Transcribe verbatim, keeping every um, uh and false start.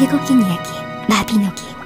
즐거운 이야기, 마비노기.